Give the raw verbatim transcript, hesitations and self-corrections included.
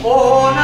Oh